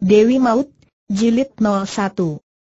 Dewi Maut, Jilid 01.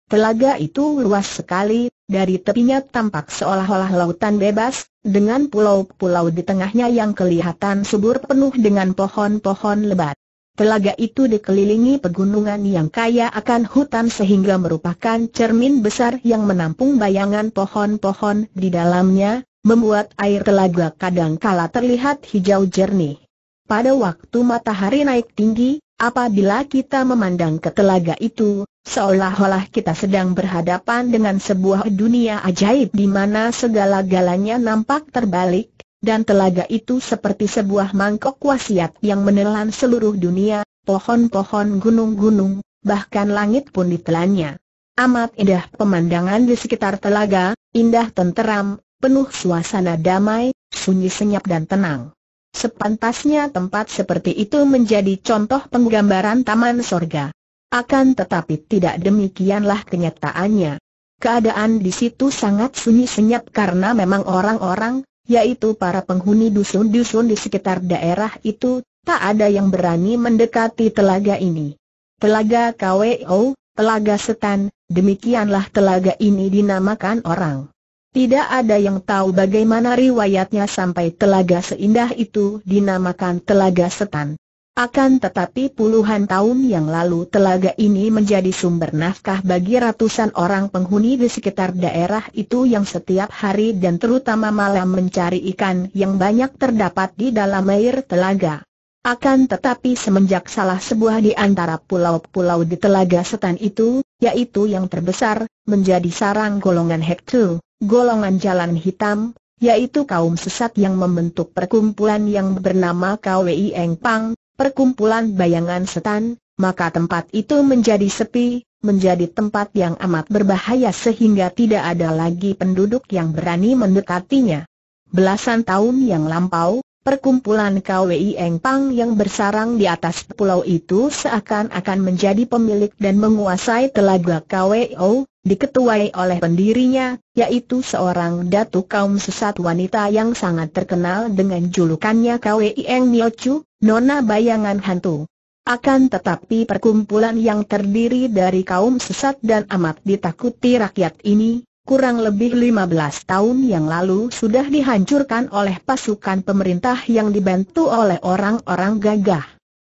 Telaga itu luas sekali, dari tepinya tampak seolah-olah lautan bebas, dengan pulau-pulau di tengahnya yang kelihatan subur penuh dengan pohon-pohon lebat. Telaga itu dikelilingi pegunungan yang kaya akan hutan sehingga merupakan cermin besar yang menampung bayangan pohon-pohon di dalamnya, membuat air telaga kadangkala terlihat hijau jernih. Pada waktu matahari naik tinggi, apabila kita memandang ke telaga itu, seolah-olah kita sedang berhadapan dengan sebuah dunia ajaib di mana segala-galanya nampak terbalik, dan telaga itu seperti sebuah mangkok wasiat yang menelan seluruh dunia, pohon-pohon, gunung-gunung, bahkan langit pun ditelannya. Amat indah pemandangan di sekitar telaga, indah tenteram, penuh suasana damai, sunyi senyap dan tenang. Sepantasnya tempat seperti itu menjadi contoh penggambaran taman sorga. Akan tetapi tidak demikianlah kenyataannya. Keadaan di situ sangat sunyi senyap karena memang orang-orang, yaitu para penghuni dusun-dusun di sekitar daerah itu, tak ada yang berani mendekati telaga ini. Telaga KWO, Telaga Setan, demikianlah telaga ini dinamakan orang. Tidak ada yang tahu bagaimana riwayatnya sampai telaga seindah itu dinamakan Telaga Setan. Akan tetapi puluhan tahun yang lalu telaga ini menjadi sumber nafkah bagi ratusan orang penghuni di sekitar daerah itu yang setiap hari dan terutama malam mencari ikan yang banyak terdapat di dalam air telaga. Akan tetapi semenjak salah sebuah di antara pulau-pulau di Telaga Setan itu, yaitu yang terbesar, menjadi sarang golongan Hek Tok, golongan jalan hitam, yaitu kaum sesat yang membentuk perkumpulan yang bernama KWI Engpang, perkumpulan bayangan setan, maka tempat itu menjadi sepi, menjadi tempat yang amat berbahaya sehingga tidak ada lagi penduduk yang berani mendekatinya. Belasan tahun yang lampau, perkumpulan KWI Engpang yang bersarang di atas pulau itu seakan-akan menjadi pemilik dan menguasai Telaga KWO, diketuai oleh pendirinya, yaitu seorang datu kaum sesat wanita yang sangat terkenal dengan julukannya KWI Eng Miochu, Nona Bayangan Hantu. Akan tetapi perkumpulan yang terdiri dari kaum sesat dan amat ditakuti rakyat ini, kurang lebih 15 tahun yang lalu sudah dihancurkan oleh pasukan pemerintah yang dibantu oleh orang-orang gagah.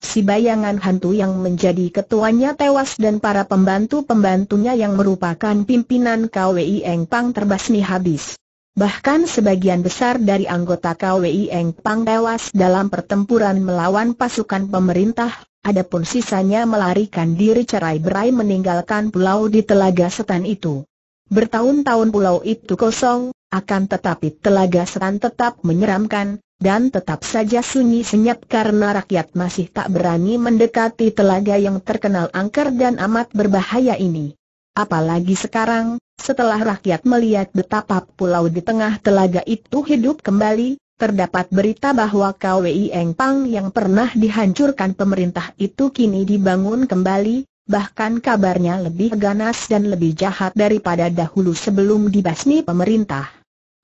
Si bayangan hantu yang menjadi ketuanya tewas dan para pembantu-pembantunya yang merupakan pimpinan KWI Engpang terbasmi habis. Bahkan sebagian besar dari anggota KWI Engpang tewas dalam pertempuran melawan pasukan pemerintah, adapun sisanya melarikan diri cerai-berai meninggalkan pulau di Telaga Setan itu. Bertahun-tahun pulau itu kosong, akan tetapi Telaga Setan tetap menyeramkan, dan tetap saja sunyi senyap karena rakyat masih tak berani mendekati telaga yang terkenal angker dan amat berbahaya ini. Apalagi sekarang, setelah rakyat melihat betapa pulau di tengah telaga itu hidup kembali, terdapat berita bahwa KWI Engpang yang pernah dihancurkan pemerintah itu kini dibangun kembali. Bahkan kabarnya lebih ganas dan lebih jahat daripada dahulu sebelum dibasmi pemerintah.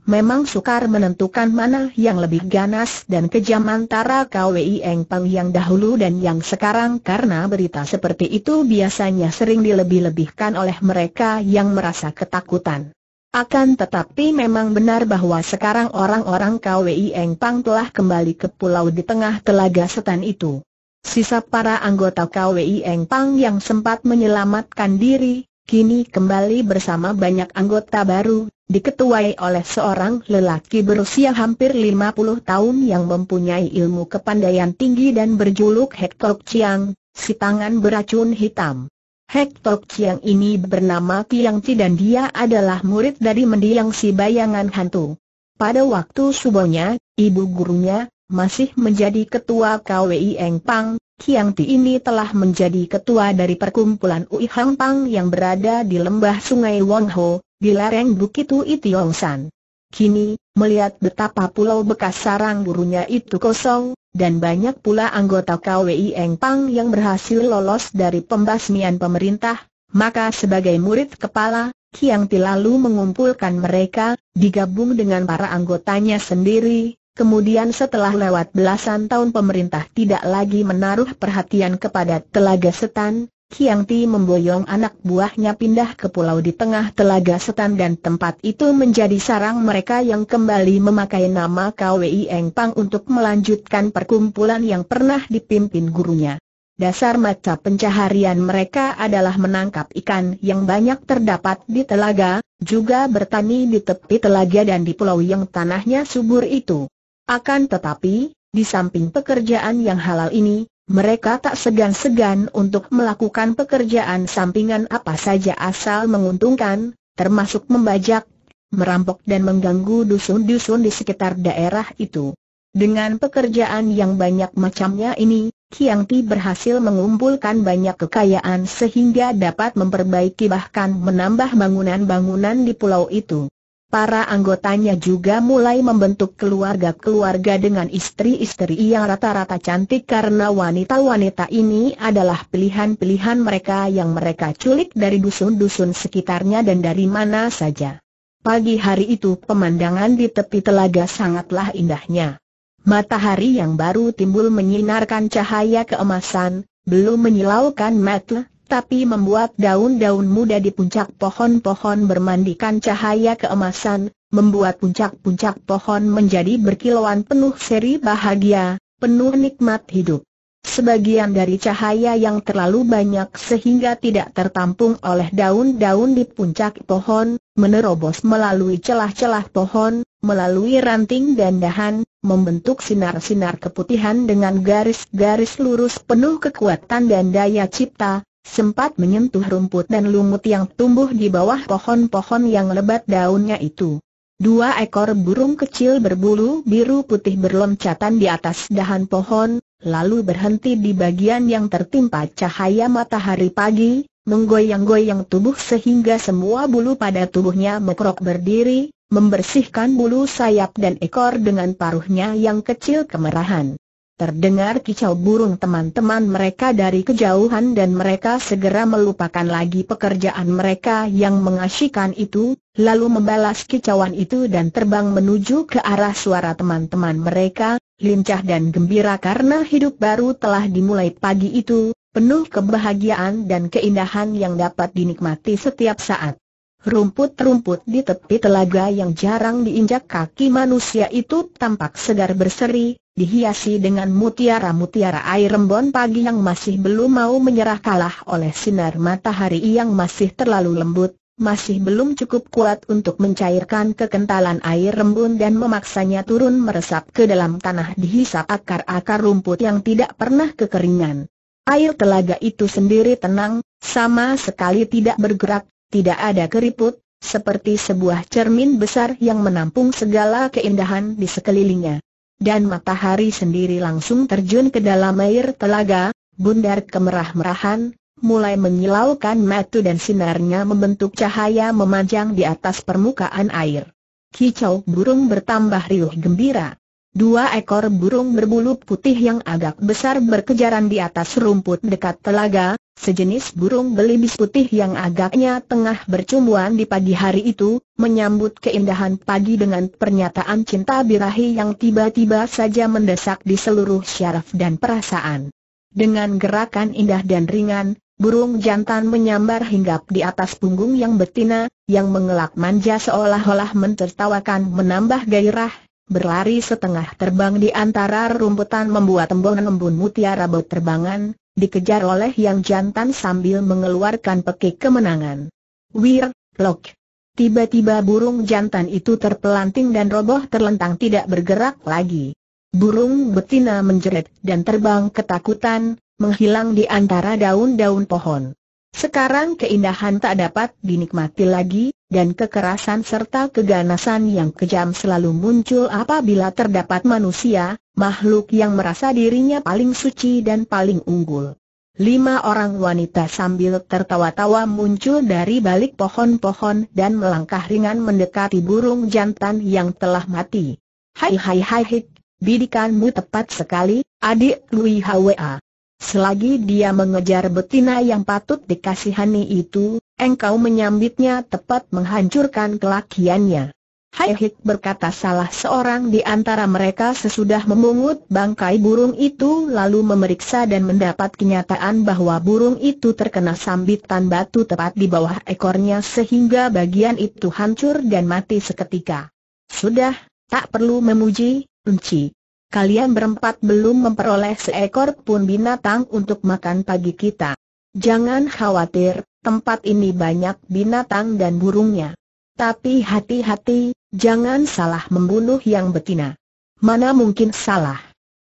Memang sukar menentukan mana yang lebih ganas dan kejam antara KWI Engpang yang dahulu dan yang sekarang karena berita seperti itu biasanya sering dilebih-lebihkan oleh mereka yang merasa ketakutan. Akan tetapi memang benar bahwa sekarang orang-orang KWI Engpang telah kembali ke pulau di tengah Telaga Setan itu. Sisa para anggota KWI Engpang yang sempat menyelamatkan diri, kini kembali bersama banyak anggota baru, diketuai oleh seorang lelaki berusia hampir 50 tahun yang mempunyai ilmu kepandaian tinggi dan berjuluk Hek Tok Chiang, si tangan beracun hitam. Hek Tok Chiang ini bernama Kiang Ti dan dia adalah murid dari mendiang si bayangan hantu. Pada waktu subuhnya, ibu gurunya, masih menjadi ketua KWI Engpang, Kiang Ti ini telah menjadi ketua dari perkumpulan Ui Hangpang yang berada di lembah sungai Wongho, di lereng bukit Ui Tiong San. Kini, melihat betapa pulau bekas sarang gurunya itu kosong, dan banyak pula anggota KWI Engpang yang berhasil lolos dari pembasmian pemerintah, maka sebagai murid kepala, Kiang Ti lalu mengumpulkan mereka, digabung dengan para anggotanya sendiri. Kemudian setelah lewat belasan tahun pemerintah tidak lagi menaruh perhatian kepada Telaga Setan, Kiang Ti memboyong anak buahnya pindah ke pulau di tengah Telaga Setan dan tempat itu menjadi sarang mereka yang kembali memakai nama KWI Engpang untuk melanjutkan perkumpulan yang pernah dipimpin gurunya. Dasar mata pencaharian mereka adalah menangkap ikan yang banyak terdapat di telaga, juga bertani di tepi telaga dan di pulau yang tanahnya subur itu. Akan tetapi, di samping pekerjaan yang halal ini, mereka tak segan-segan untuk melakukan pekerjaan sampingan apa saja asal menguntungkan, termasuk membajak, merampok dan mengganggu dusun-dusun di sekitar daerah itu. Dengan pekerjaan yang banyak macamnya ini, Kiang Ti berhasil mengumpulkan banyak kekayaan sehingga dapat memperbaiki bahkan menambah bangunan-bangunan di pulau itu. Para anggotanya juga mulai membentuk keluarga-keluarga dengan istri-istri yang rata-rata cantik karena wanita-wanita ini adalah pilihan-pilihan mereka yang mereka culik dari dusun-dusun sekitarnya dan dari mana saja. Pagi hari itu pemandangan di tepi telaga sangatlah indahnya. Matahari yang baru timbul menyinarkan cahaya keemasan, belum menyilaukan mata, tapi membuat daun-daun muda di puncak pohon-pohon bermandikan cahaya keemasan, membuat puncak-puncak pohon menjadi berkilauan penuh seri bahagia, penuh nikmat hidup. Sebagian dari cahaya yang terlalu banyak sehingga tidak tertampung oleh daun-daun di puncak pohon, menerobos melalui celah-celah pohon, melalui ranting dan dahan, membentuk sinar-sinar keputihan dengan garis-garis lurus penuh kekuatan dan daya cipta. Sempat menyentuh rumput dan lumut yang tumbuh di bawah pohon-pohon yang lebat daunnya itu. Dua ekor burung kecil berbulu biru putih berloncatan di atas dahan pohon, lalu berhenti di bagian yang tertimpa cahaya matahari pagi, menggoyang-goyang tubuh sehingga semua bulu pada tubuhnya mekrok berdiri, membersihkan bulu sayap dan ekor dengan paruhnya yang kecil kemerahan. Terdengar kicau burung teman-teman mereka dari kejauhan dan mereka segera melupakan lagi pekerjaan mereka yang mengasyikan itu, lalu membalas kicauan itu dan terbang menuju ke arah suara teman-teman mereka, lincah dan gembira karena hidup baru telah dimulai pagi itu, penuh kebahagiaan dan keindahan yang dapat dinikmati setiap saat. Rumput-rumput di tepi telaga yang jarang diinjak kaki manusia itu tampak segar berseri, dihiasi dengan mutiara-mutiara air embun pagi yang masih belum mau menyerah kalah oleh sinar matahari yang masih terlalu lembut, masih belum cukup kuat untuk mencairkan kekentalan air embun dan memaksanya turun meresap ke dalam tanah dihisap akar-akar rumput yang tidak pernah kekeringan. Air telaga itu sendiri tenang, sama sekali tidak bergerak, tidak ada keriput, seperti sebuah cermin besar yang menampung segala keindahan di sekelilingnya. Dan matahari sendiri langsung terjun ke dalam air telaga, bundar kemerah-merahan, mulai menyilaukan mata dan sinarnya membentuk cahaya memanjang di atas permukaan air. Kicau burung bertambah riuh gembira. Dua ekor burung berbulu putih yang agak besar berkejaran di atas rumput dekat telaga, sejenis burung belibis putih yang agaknya tengah bercumbuan di pagi hari itu, menyambut keindahan pagi dengan pernyataan cinta birahi yang tiba-tiba saja mendesak di seluruh syaraf dan perasaan. Dengan gerakan indah dan ringan, burung jantan menyambar hinggap di atas punggung yang betina, yang mengelak manja seolah-olah mentertawakan menambah gairah. Berlari setengah terbang di antara rumputan membuat embun-embun mutiara berterbangan, dikejar oleh yang jantan sambil mengeluarkan pekik kemenangan. Wir, lok. Tiba-tiba burung jantan itu terpelanting dan roboh terlentang tidak bergerak lagi. Burung betina menjerit dan terbang ketakutan, menghilang di antara daun-daun pohon. Sekarang keindahan tak dapat dinikmati lagi, dan kekerasan serta keganasan yang kejam selalu muncul apabila terdapat manusia, makhluk yang merasa dirinya paling suci dan paling unggul. Lima orang wanita sambil tertawa-tawa muncul dari balik pohon-pohon dan melangkah ringan mendekati burung jantan yang telah mati. "Hai hai hai hik, bidikanmu tepat sekali, adik Lui Hwa. Selagi dia mengejar betina yang patut dikasihani itu, engkau menyambitnya tepat menghancurkan kelakiannya. "Hai-hik," berkata salah seorang di antara mereka sesudah memungut bangkai burung itu lalu memeriksa dan mendapat kenyataan bahwa burung itu terkena sambitan batu tepat di bawah ekornya sehingga bagian itu hancur dan mati seketika. "Sudah, tak perlu memuji, Enci. Kalian berempat belum memperoleh seekor pun binatang untuk makan pagi kita. Jangan khawatir, tempat ini banyak binatang dan burungnya. Tapi hati-hati, jangan salah membunuh yang betina." "Mana mungkin salah.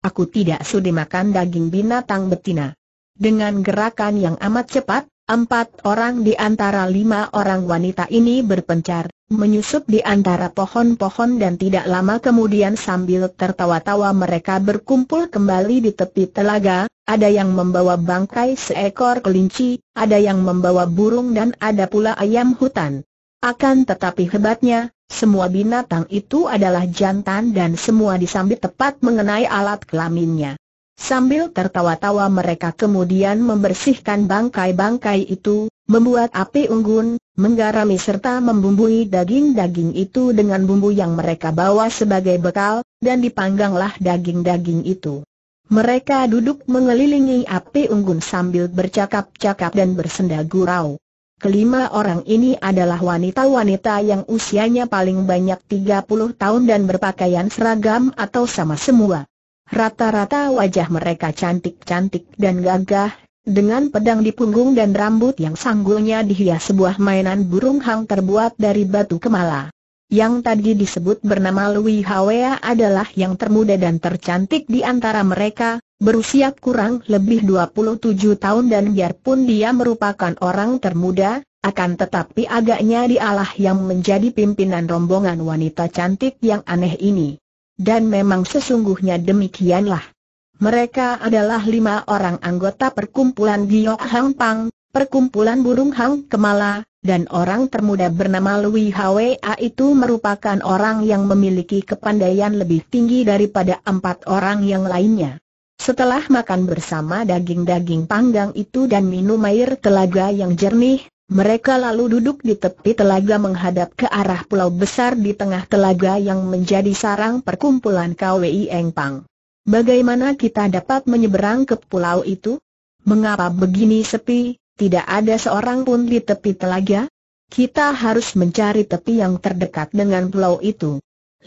Aku tidak sudi makan daging binatang betina." Dengan gerakan yang amat cepat, empat orang di antara lima orang wanita ini berpencar, menyusup di antara pohon-pohon dan tidak lama kemudian sambil tertawa-tawa mereka berkumpul kembali di tepi telaga. Ada yang membawa bangkai seekor kelinci, ada yang membawa burung dan ada pula ayam hutan. Akan tetapi hebatnya, semua binatang itu adalah jantan dan semua disambit tepat mengenai alat kelaminnya. Sambil tertawa-tawa mereka kemudian membersihkan bangkai-bangkai itu, membuat api unggun, menggarami serta membumbui daging-daging itu dengan bumbu yang mereka bawa sebagai bekal, dan dipangganglah daging-daging itu. Mereka duduk mengelilingi api unggun sambil bercakap-cakap dan bersenda gurau. Kelima orang ini adalah wanita-wanita yang usianya paling banyak 30 tahun dan berpakaian seragam atau sama semua. Rata-rata wajah mereka cantik-cantik dan gagah, dengan pedang di punggung dan rambut yang sanggulnya dihias sebuah mainan burung hang terbuat dari batu kemala. Yang tadi disebut bernama Lui Hwa adalah yang termuda dan tercantik di antara mereka. Berusia kurang lebih 27 tahun dan biarpun dia merupakan orang termuda, akan tetapi agaknya dialah yang menjadi pimpinan rombongan wanita cantik yang aneh ini. Dan memang sesungguhnya demikianlah. Mereka adalah lima orang anggota perkumpulan Giok Hang Pang, perkumpulan burung hang kemala, dan orang termuda bernama Lui Hwa itu merupakan orang yang memiliki kepandaian lebih tinggi daripada empat orang yang lainnya. Setelah makan bersama daging-daging panggang itu dan minum air telaga yang jernih, mereka lalu duduk di tepi telaga menghadap ke arah pulau besar di tengah telaga yang menjadi sarang perkumpulan KWI Engpang. "Bagaimana kita dapat menyeberang ke pulau itu? Mengapa begini sepi, tidak ada seorang pun di tepi telaga? Kita harus mencari tepi yang terdekat dengan pulau itu.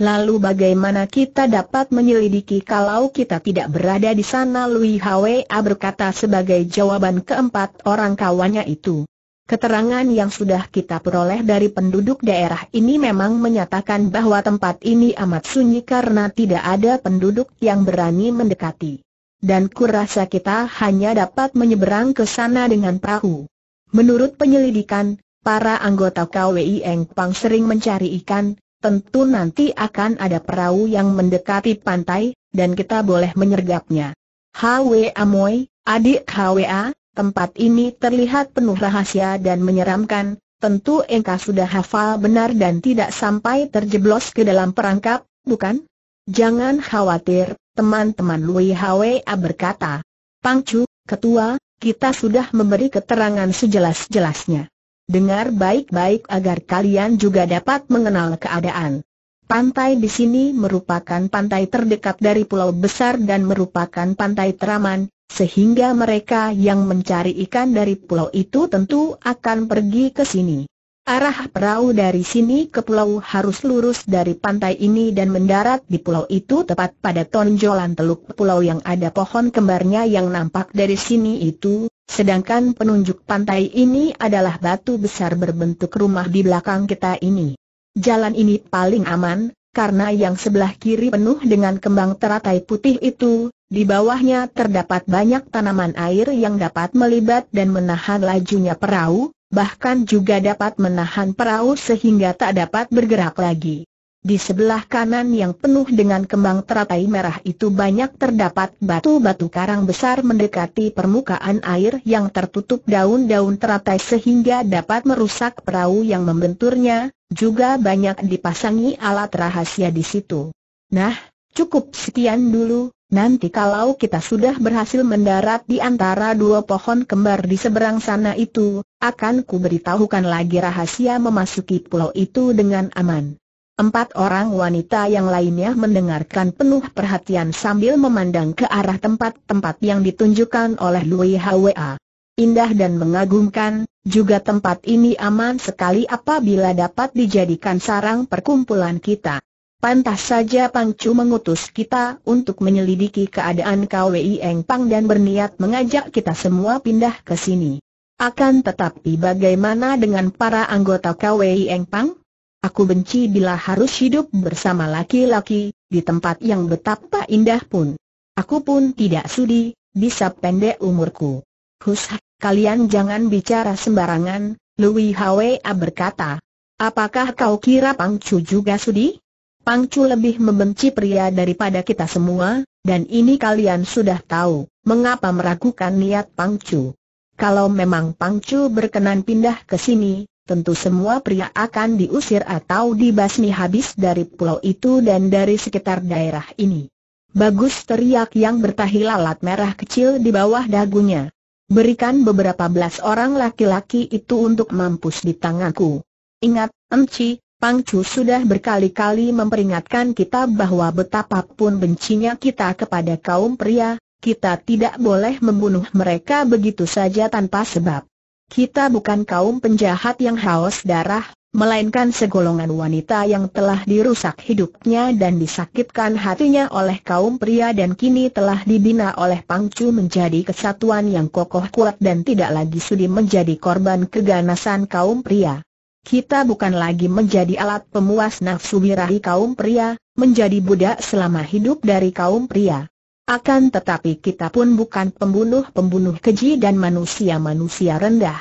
Lalu bagaimana kita dapat menyelidiki kalau kita tidak berada di sana?" Lui Hwa berkata sebagai jawaban keempat orang kawannya itu. "Keterangan yang sudah kita peroleh dari penduduk daerah ini memang menyatakan bahwa tempat ini amat sunyi karena tidak ada penduduk yang berani mendekati. Dan kurasa kita hanya dapat menyeberang ke sana dengan perahu." Menurut penyelidikan, para anggota KWI Engpang sering mencari ikan. Tentu nanti akan ada perahu yang mendekati pantai, dan kita boleh menyergapnya. "Hwa Moi, adik Hwa, tempat ini terlihat penuh rahasia dan menyeramkan, tentu engkau sudah hafal benar dan tidak sampai terjeblos ke dalam perangkap, bukan?" "Jangan khawatir, teman-teman," Lui Hwa berkata. "Pangcu, ketua, kita sudah memberi keterangan sejelas-jelasnya. Dengar baik-baik agar kalian juga dapat mengenal keadaan. Pantai di sini merupakan pantai terdekat dari pulau besar dan merupakan pantai teraman, sehingga mereka yang mencari ikan dari pulau itu tentu akan pergi ke sini. Arah perahu dari sini ke pulau harus lurus dari pantai ini dan mendarat di pulau itu tepat pada tonjolan teluk pulau yang ada pohon kembarnya yang nampak dari sini itu. Sedangkan penunjuk pantai ini adalah batu besar berbentuk rumah di belakang kita ini. Jalan ini paling aman, karena yang sebelah kiri penuh dengan kembang teratai putih itu, di bawahnya terdapat banyak tanaman air yang dapat melibat dan menahan lajunya perahu, bahkan juga dapat menahan perahu sehingga tak dapat bergerak lagi. Di sebelah kanan yang penuh dengan kembang teratai merah itu banyak terdapat batu-batu karang besar mendekati permukaan air yang tertutup daun-daun teratai sehingga dapat merusak perahu yang membenturnya, juga banyak dipasangi alat rahasia di situ. Nah, cukup sekian dulu, nanti kalau kita sudah berhasil mendarat di antara dua pohon kembar di seberang sana itu, akan kuberitahukan lagi rahasia memasuki pulau itu dengan aman." Empat orang wanita yang lainnya mendengarkan penuh perhatian sambil memandang ke arah tempat-tempat yang ditunjukkan oleh Lui Hwa. Indah dan mengagumkan, juga tempat ini aman sekali apabila dapat dijadikan sarang perkumpulan kita. Pantas saja Pang Chu mengutus kita untuk menyelidiki keadaan KWI Engpang dan berniat mengajak kita semua pindah ke sini. Akan tetapi bagaimana dengan para anggota KWI Engpang? Aku benci bila harus hidup bersama laki-laki, di tempat yang betapa indah pun. Aku pun tidak sudi, bisa pendek umurku. Hus, kalian jangan bicara sembarangan, Lui Hwa berkata. Apakah kau kira Pang Chu juga sudi? Pang Chu lebih membenci pria daripada kita semua, dan ini kalian sudah tahu, mengapa meragukan niat Pang Chu. Kalau memang Pang Chu berkenan pindah ke sini, tentu semua pria akan diusir atau dibasmi habis dari pulau itu dan dari sekitar daerah ini. Bagus, teriak yang bertahi lalat merah kecil di bawah dagunya. Berikan beberapa belas orang laki-laki itu untuk mampus di tanganku. Ingat, Enci, Pang Chu sudah berkali-kali memperingatkan kita bahwa betapapun bencinya kita kepada kaum pria, kita tidak boleh membunuh mereka begitu saja tanpa sebab. Kita bukan kaum penjahat yang haus darah, melainkan segolongan wanita yang telah dirusak hidupnya dan disakitkan hatinya oleh kaum pria dan kini telah dibina oleh Pang Chu menjadi kesatuan yang kokoh kuat dan tidak lagi sudi menjadi korban keganasan kaum pria. Kita bukan lagi menjadi alat pemuas nafsu birahi kaum pria, menjadi budak selama hidup dari kaum pria. Akan tetapi kita pun bukan pembunuh-pembunuh keji dan manusia-manusia rendah.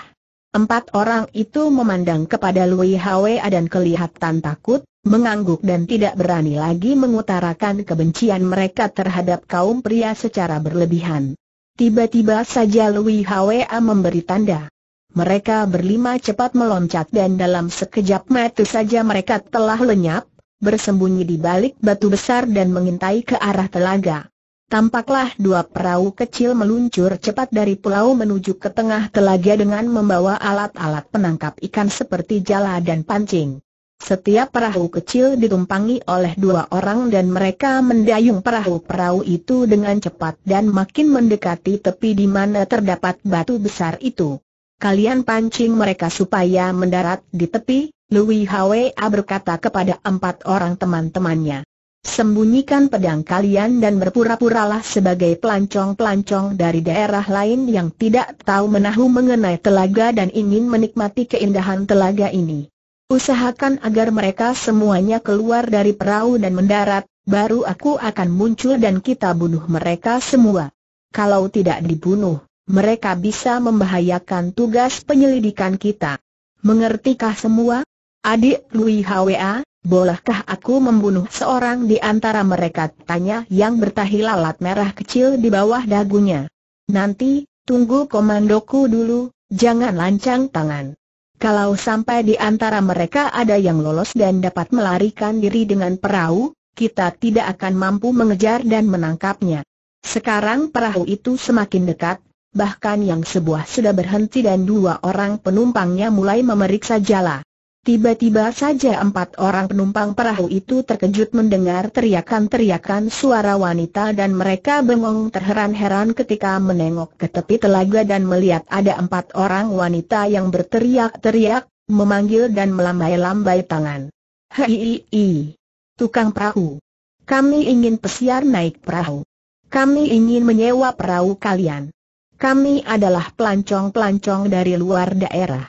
Empat orang itu memandang kepada Lui Hwa dan kelihatan takut, mengangguk dan tidak berani lagi mengutarakan kebencian mereka terhadap kaum pria secara berlebihan. Tiba-tiba saja Lui Hwa memberi tanda. Mereka berlima cepat meloncat dan dalam sekejap mata saja mereka telah lenyap, bersembunyi di balik batu besar dan mengintai ke arah telaga. Tampaklah dua perahu kecil meluncur cepat dari pulau menuju ke tengah telaga dengan membawa alat-alat penangkap ikan seperti jala dan pancing. Setiap perahu kecil ditumpangi oleh dua orang dan mereka mendayung perahu-perahu itu dengan cepat dan makin mendekati tepi di mana terdapat batu besar itu. Kalian pancing mereka supaya mendarat di tepi, Lui Hwa berkata kepada empat orang teman-temannya. Sembunyikan pedang kalian dan berpura-puralah sebagai pelancong-pelancong dari daerah lain yang tidak tahu menahu mengenai telaga dan ingin menikmati keindahan telaga ini. Usahakan agar mereka semuanya keluar dari perahu dan mendarat, baru aku akan muncul dan kita bunuh mereka semua. Kalau tidak dibunuh, mereka bisa membahayakan tugas penyelidikan kita. Mengertikah semua? Adik Lui Hwa? Bolehkah aku membunuh seorang di antara mereka? Tanya yang bertahi lalat merah kecil di bawah dagunya. Nanti, tunggu komandoku dulu, jangan lancang tangan. Kalau sampai di antara mereka ada yang lolos dan dapat melarikan diri dengan perahu, kita tidak akan mampu mengejar dan menangkapnya. Sekarang perahu itu semakin dekat, bahkan yang sebuah sudah berhenti dan dua orang penumpangnya mulai memeriksa jala. Tiba-tiba saja empat orang penumpang perahu itu terkejut mendengar teriakan-teriakan suara wanita dan mereka bengong terheran-heran ketika menengok ke tepi telaga dan melihat ada empat orang wanita yang berteriak-teriak, memanggil dan melambai-lambai tangan. Hei, tukang perahu, kami ingin pesiar naik perahu. Kami ingin menyewa perahu kalian. Kami adalah pelancong-pelancong dari luar daerah.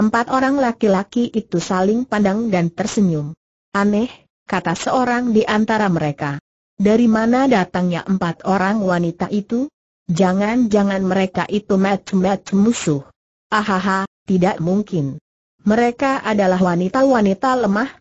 Empat orang laki-laki itu saling pandang dan tersenyum. Aneh, kata seorang di antara mereka. Dari mana datangnya empat orang wanita itu? Jangan-jangan mereka itu macam-macam musuh. Ahaha, tidak mungkin. Mereka adalah wanita-wanita lemah,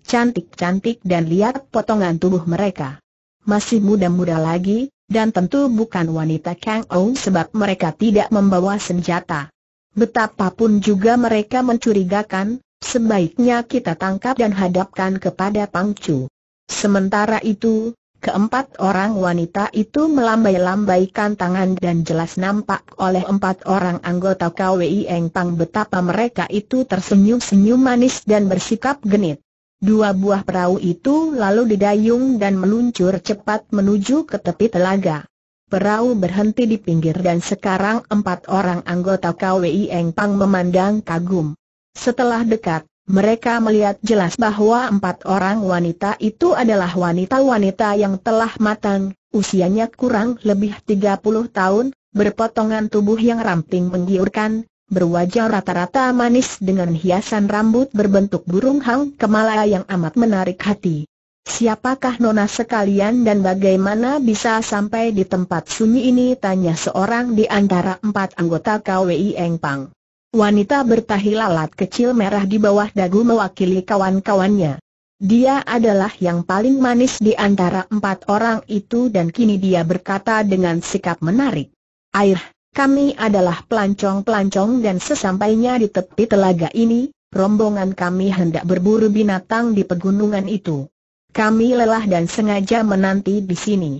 cantik-cantik dan lihat potongan tubuh mereka. Masih muda-muda lagi, dan tentu bukan wanita Kang Ou sebab mereka tidak membawa senjata. Betapapun juga mereka mencurigakan, sebaiknya kita tangkap dan hadapkan kepada Pang Chu. Sementara itu, keempat orang wanita itu melambai-lambaikan tangan dan jelas nampak oleh empat orang anggota KWI Engpang betapa mereka itu tersenyum-senyum manis dan bersikap genit. Dua buah perahu itu lalu didayung dan meluncur cepat menuju ke tepi telaga. Perahu berhenti di pinggir dan sekarang empat orang anggota KWI Engpang memandang kagum. Setelah dekat, mereka melihat jelas bahwa empat orang wanita itu adalah wanita-wanita yang telah matang, usianya kurang lebih 30 tahun, berpotongan tubuh yang ramping menggiurkan, berwajah rata-rata manis dengan hiasan rambut berbentuk burung hang kemala yang amat menarik hati. "Siapakah nona sekalian dan bagaimana bisa sampai di tempat sunyi ini?" tanya seorang di antara empat anggota KWI Engpang. Wanita bertahi lalat kecil merah di bawah dagu mewakili kawan-kawannya. Dia adalah yang paling manis di antara empat orang itu dan kini dia berkata dengan sikap menarik, "Air, kami adalah pelancong-pelancong dan sesampainya di tepi telaga ini, rombongan kami hendak berburu binatang di pegunungan itu. Kami lelah dan sengaja menanti di sini.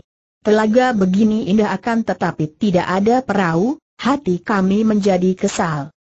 Telaga begini indah akan tetapi tidak ada perahu, hati kami menjadi kesal.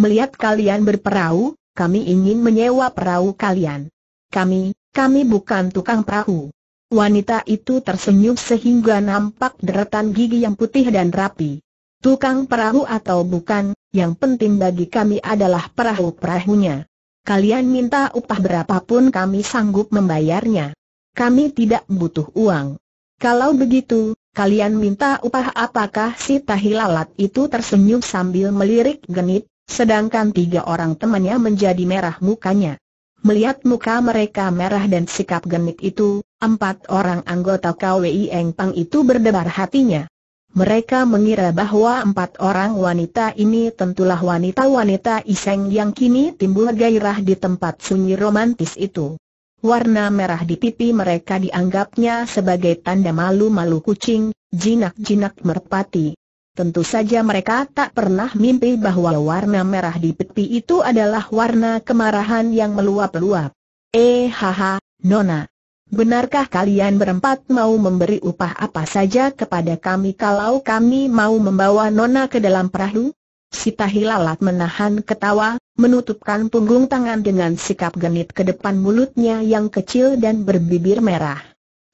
Melihat kalian berperahu, kami ingin menyewa perahu kalian. Kami bukan tukang perahu." Wanita itu tersenyum sehingga nampak deretan gigi yang putih dan rapi. "Tukang perahu atau bukan, yang penting bagi kami adalah perahu-perahunya. Kalian minta upah berapapun kami sanggup membayarnya. Kami tidak butuh uang." "Kalau begitu, kalian minta upah apakah?" si tahi lalat itu tersenyum sambil melirik genit. Sedangkan tiga orang temannya menjadi merah mukanya. Melihat muka mereka merah dan sikap genit itu, empat orang anggota KWI Engpang itu berdebar hatinya. Mereka mengira bahwa empat orang wanita ini tentulah wanita-wanita iseng yang kini timbul gairah di tempat sunyi romantis itu. Warna merah di pipi mereka dianggapnya sebagai tanda malu-malu kucing, jinak-jinak merpati. Tentu saja mereka tak pernah mimpi bahwa warna merah di pipi itu adalah warna kemarahan yang meluap-luap. "Haha, nona. Benarkah kalian berempat mau memberi upah apa saja kepada kami kalau kami mau membawa nona ke dalam perahu?" Si tahi lalat menahan ketawa, menutupkan punggung tangan dengan sikap genit ke depan mulutnya yang kecil dan berbibir merah.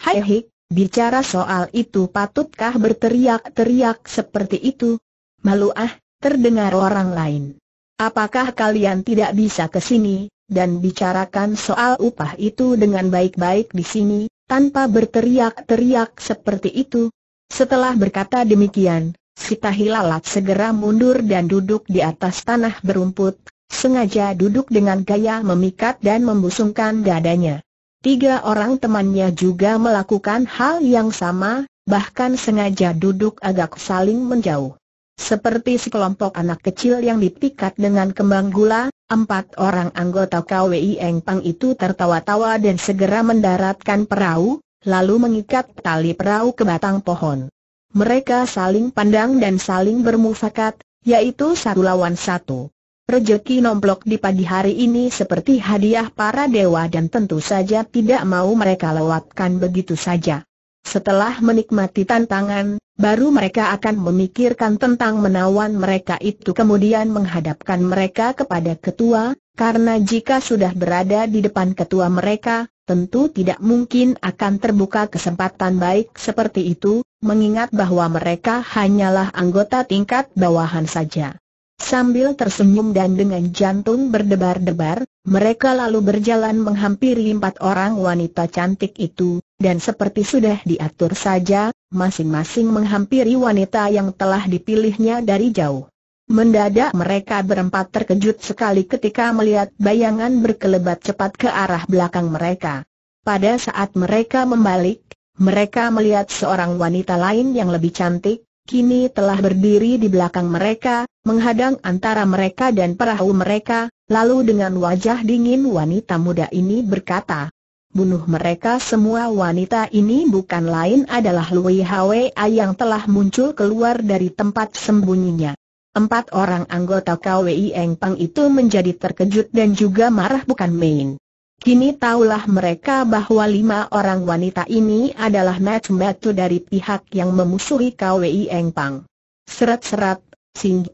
"Hai, bicara soal itu patutkah berteriak-teriak seperti itu? Malu terdengar orang lain. Apakah kalian tidak bisa ke sini dan bicarakan soal upah itu dengan baik-baik di sini, tanpa berteriak-teriak seperti itu?" Setelah berkata demikian, si tahi lalat segera mundur dan duduk di atas tanah berumput, sengaja duduk dengan gaya memikat dan membusungkan dadanya. Tiga orang temannya juga melakukan hal yang sama, bahkan sengaja duduk agak saling menjauh. Seperti sekelompok anak kecil yang dipikat dengan kembang gula, empat orang anggota KWI Engpang itu tertawa-tawa dan segera mendaratkan perahu, lalu mengikat tali perahu ke batang pohon. Mereka saling pandang dan saling bermufakat, yaitu satu lawan satu. Rezeki nomplok di pagi hari ini seperti hadiah para dewa dan tentu saja tidak mau mereka lewatkan begitu saja. Setelah menikmati tantangan, baru mereka akan memikirkan tentang menawan mereka itu kemudian menghadapkan mereka kepada ketua, karena jika sudah berada di depan ketua mereka, tentu tidak mungkin akan terbuka kesempatan baik seperti itu, mengingat bahwa mereka hanyalah anggota tingkat bawahan saja. Sambil tersenyum dan dengan jantung berdebar-debar, mereka lalu berjalan menghampiri empat orang wanita cantik itu, dan seperti sudah diatur saja, masing-masing menghampiri wanita yang telah dipilihnya dari jauh. Mendadak mereka berempat terkejut sekali ketika melihat bayangan berkelebat cepat ke arah belakang mereka. Pada saat mereka membalik, mereka melihat seorang wanita lain yang lebih cantik, kini telah berdiri di belakang mereka, menghadang antara mereka dan perahu mereka, lalu dengan wajah dingin wanita muda ini berkata, "Bunuh mereka semua." Wanita ini bukan lain adalah Lui Hwa yang telah muncul keluar dari tempat sembunyinya. Empat orang anggota KWI Engpang itu menjadi terkejut dan juga marah bukan main. Kini tahulah mereka bahwa lima orang wanita ini adalah matu-matu dari pihak yang memusuhi KWI Engpang. Seret-seret, sing.